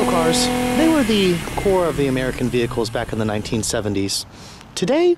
muscle cars, they were the core of the American vehicles back in the 1970s. Today,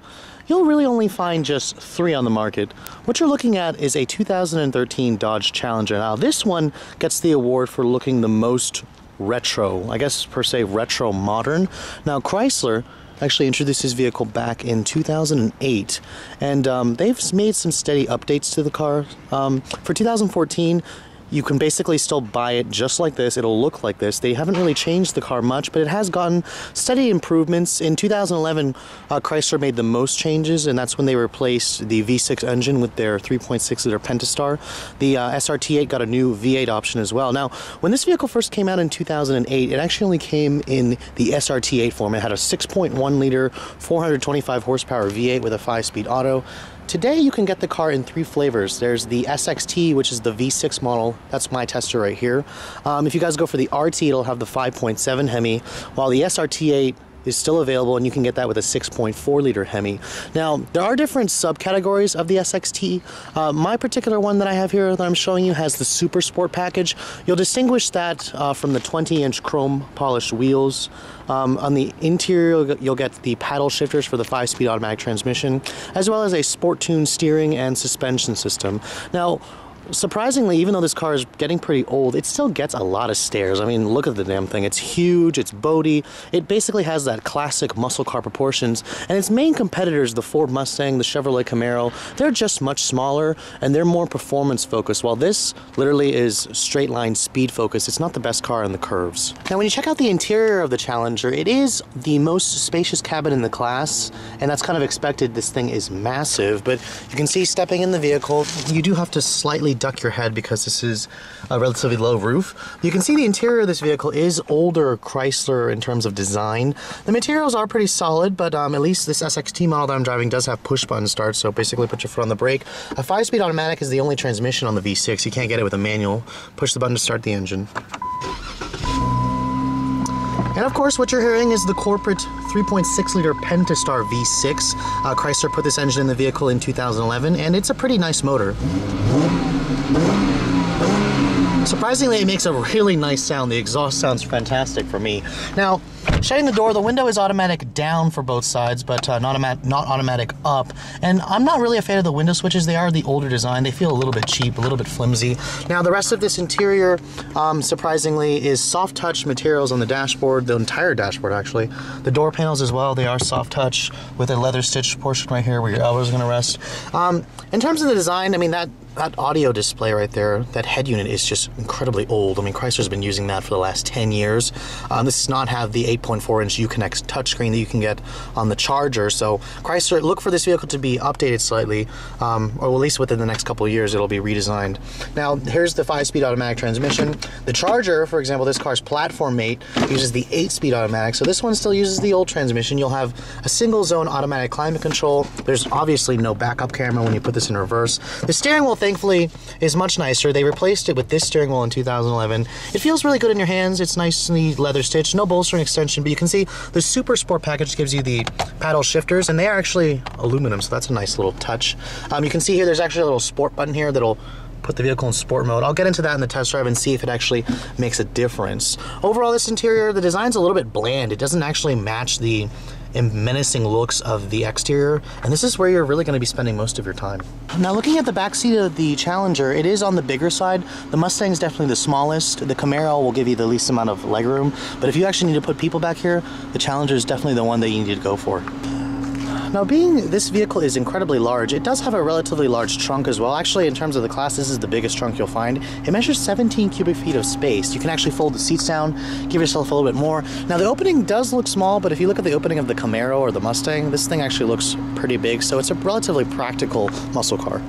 you'll really only find just three on the market. What you're looking at is a 2013 Dodge Challenger. Now, this one gets the award for looking the most retro, I guess per se retro modern. Now, Chrysler actually introduced this vehicle back in 2008, and they've made some steady updates to the car. For 2014, you can basically still buy it just like this. It'll look like this. They haven't really changed the car much, but it has gotten steady improvements. In 2011, Chrysler made the most changes, and that's when they replaced the V6 engine with their 3.6-liter Pentastar. The SRT8 got a new V8 option as well. Now, when this vehicle first came out in 2008, it actually only came in the SRT8 form. It had a 6.1-liter, 425-horsepower V8 with a 5-speed auto. Today, you can get the car in three flavors. There's the SXT, which is the V6 model. That's my tester right here. If you guys go for the RT, it'll have the 5.7 Hemi, while the SRT8 is still available, and you can get that with a 6.4-liter Hemi. Now, there are different subcategories of the SXT. My particular one that I have here that I'm showing you has the Super Sport package. You'll distinguish that from the 20-inch chrome polished wheels. On the interior, you'll get the paddle shifters for the 5-speed automatic transmission, as well as a sport-tuned steering and suspension system. Now, surprisingly, even though this car is getting pretty old, it still gets a lot of stares. I mean, look at the damn thing. It's huge, it's boaty. It basically has that classic muscle car proportions. And its main competitors, the Ford Mustang, the Chevrolet Camaro, they're just much smaller and they're more performance focused, while this literally is straight line speed focused. It's not the best car on the curves. Now, when you check out the interior of the Challenger, it is the most spacious cabin in the class, and that's kind of expected. This thing is massive, but you can see stepping in the vehicle, you do have to slightly duck your head because this is a relatively low roof. You can see the interior of this vehicle is older Chrysler in terms of design. The materials are pretty solid, but at least this SXT model that I'm driving does have push-button start, so basically put your foot on the brake. A 5-speed automatic is the only transmission on the V6. You can't get it with a manual. Push the button to start the engine. And of course, what you're hearing is the corporate 3.6-liter Pentastar V6. Chrysler put this engine in the vehicle in 2011, and it's a pretty nice motor. Surprisingly, it makes a really nice sound. The exhaust sounds fantastic for me. Now, shutting the door, the window is automatic down for both sides, but not automatic up. And I'm not really a fan of the window switches. They are the older design. They feel a little bit cheap, a little bit flimsy. Now, the rest of this interior, surprisingly, is soft-touch materials on the dashboard, the entire dashboard, actually. The door panels as well, they are soft-touch with a leather-stitched portion right here where your elbows are going to rest. In terms of the design, I mean, that audio display right there, that head unit is just incredibly old. I mean, Chrysler's been using that for the last 10 years. This does not have the 8.4-inch Uconnect touchscreen that you can get on the Charger, so Chrysler, look for this vehicle to be updated slightly, or at least within the next couple of years it'll be redesigned. Now, here's the 5-speed automatic transmission. The Charger, for example, this car's platform mate uses the 8-speed automatic, so this one still uses the old transmission. You'll have a single-zone automatic climate control. There's obviously no backup camera when you put this in reverse. The steering wheel, thankfully, is much nicer. They replaced it with this steering wheel in 2011. It feels really good in your hands. It's nicely leather stitched, no bolstering extension, but you can see the Super Sport package gives you the paddle shifters, and they are actually aluminum, so that's a nice little touch. You can see here there's actually a little sport button here that'll put the vehicle in sport mode. I'll get into that in the test drive and see if it actually makes a difference. Overall, this interior, the design's a little bit bland. It doesn't actually match the menacing looks of the exterior, and this is where you're really going to be spending most of your time. Now, looking at the back seat of the Challenger, it is on the bigger side. The Mustang is definitely the smallest. The Camaro will give you the least amount of legroom, but if you actually need to put people back here, the Challenger is definitely the one that you need to go for. Now, being this vehicle is incredibly large, it does have a relatively large trunk as well. Actually, in terms of the class, this is the biggest trunk you'll find. It measures 17 cubic feet of space. You can actually fold the seats down, give yourself a little bit more. Now, the opening does look small, but if you look at the opening of the Camaro or the Mustang, this thing actually looks pretty big, so it's a relatively practical muscle car.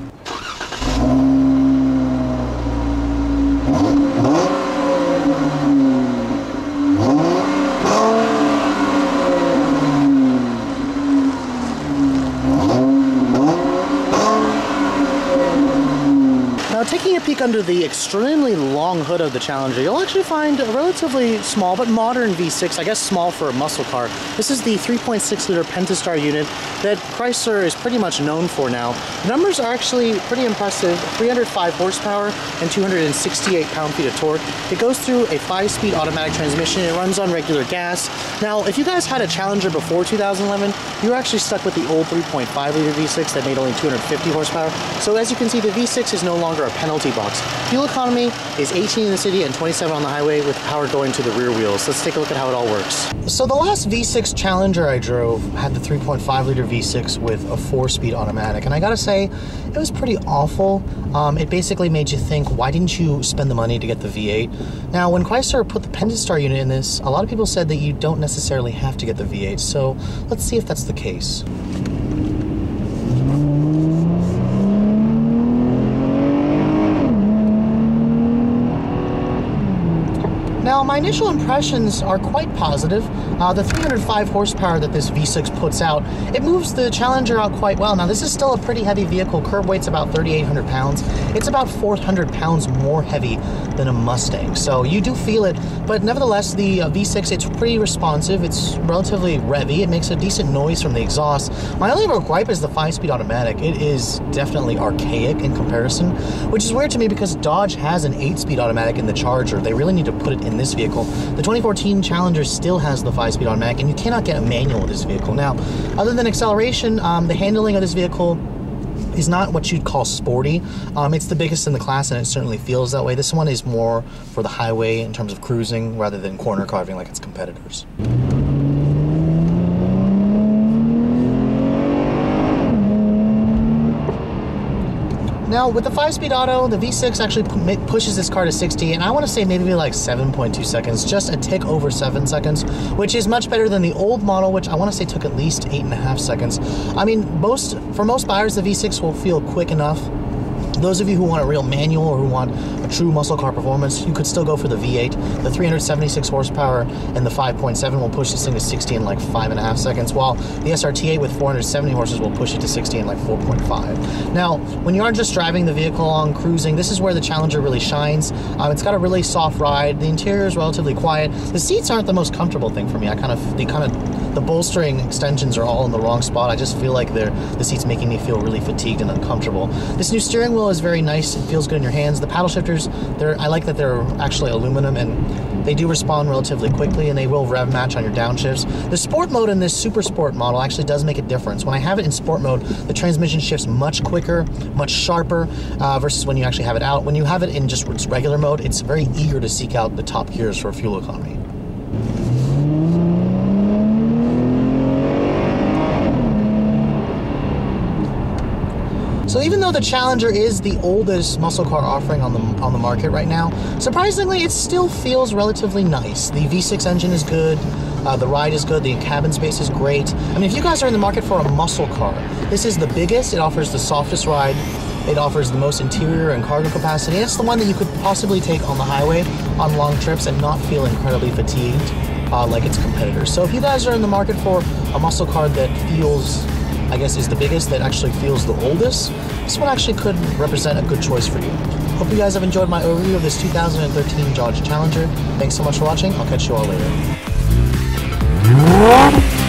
taking a peek under the extremely long hood of the Challenger, you'll actually find a relatively small but modern V6, I guess small for a muscle car. This is the 3.6-liter Pentastar unit that Chrysler is pretty much known for now. The numbers are actually pretty impressive, 305 horsepower and 268 pound-feet of torque. It goes through a 5-speed automatic transmission. It runs on regular gas. Now, if you guys had a Challenger before 2011, you were actually stuck with the old 3.5-liter V6 that made only 250 horsepower. So as you can see, the V6 is no longer a penalty box. Fuel economy is 18 in the city and 27 on the highway, with power going to the rear wheels. Let's take a look at how it all works. So the last V6 Challenger I drove had the 3.5-liter V6 with a 4-speed automatic, and I gotta say, it was pretty awful. It basically made you think, why didn't you spend the money to get the V8? Now, when Chrysler put the Pentastar unit in this, a lot of people said that you don't necessarily have to get the V8, so let's see if that's the case. Now, my initial impressions are quite positive. The 305 horsepower that this V6 puts out, it moves the Challenger out quite well. Now, this is still a pretty heavy vehicle. Curb weight's about 3,800 pounds. It's about 400 pounds more heavy than a Mustang. So you do feel it, but nevertheless, the V6, it's pretty responsive. It's relatively revvy. It makes a decent noise from the exhaust. My only real gripe is the 5-speed automatic. It is definitely archaic in comparison, which is weird to me because Dodge has an 8-speed automatic in the Charger. They really need to put it in this vehicle. The 2014 Challenger still has the 5-speed automatic, and you cannot get a manual with this vehicle. Now, other than acceleration, the handling of this vehicle is not what you'd call sporty. It's the biggest in the class, and it certainly feels that way. This one is more for the highway in terms of cruising rather than corner carving like its competitors. Now, with the 5-speed auto, the V6 actually pushes this car to 60, and I want to say maybe like 7.2 seconds, just a tick over 7 seconds, which is much better than the old model, which I want to say took at least 8.5 seconds. I mean, for most buyers, the V6 will feel quick enough. Those of you who want a real manual or who want a true muscle car performance, you could still go for the V8. The 376 horsepower and the 5.7 will push this thing to 60 in like 5.5 seconds, while the SRT8 with 470 horses will push it to 60 in like 4.5. Now, when you are just driving the vehicle along, cruising, this is where the Challenger really shines. It's got a really soft ride. The interior is relatively quiet. The seats aren't the most comfortable thing for me. The bolstering extensions are all in the wrong spot. I just feel like the seat's making me feel really fatigued and uncomfortable. This new steering wheel is very nice. It feels good in your hands. The paddle shifters, I like that they're actually aluminum, and they do respond relatively quickly, and they will rev match on your downshifts. The sport mode in this super sport model actually does make a difference. When I have it in sport mode, the transmission shifts much quicker, much sharper, versus when you actually have it out. When you have it in just its regular mode, it's very eager to seek out the top gears for fuel economy. So even though the Challenger is the oldest muscle car offering on the market right now, surprisingly, it still feels relatively nice. The V6 engine is good. The ride is good. The cabin space is great. I mean, if you guys are in the market for a muscle car, this is the biggest. It offers the softest ride. It offers the most interior and cargo capacity. It's the one that you could possibly take on the highway on long trips and not feel incredibly fatigued like its competitors. So if you guys are in the market for a muscle car that feels, I guess, is the biggest, that actually feels the oldest, this one actually could represent a good choice for you. Hope you guys have enjoyed my overview of this 2013 Dodge Challenger. Thanks so much for watching. I'll catch you all later.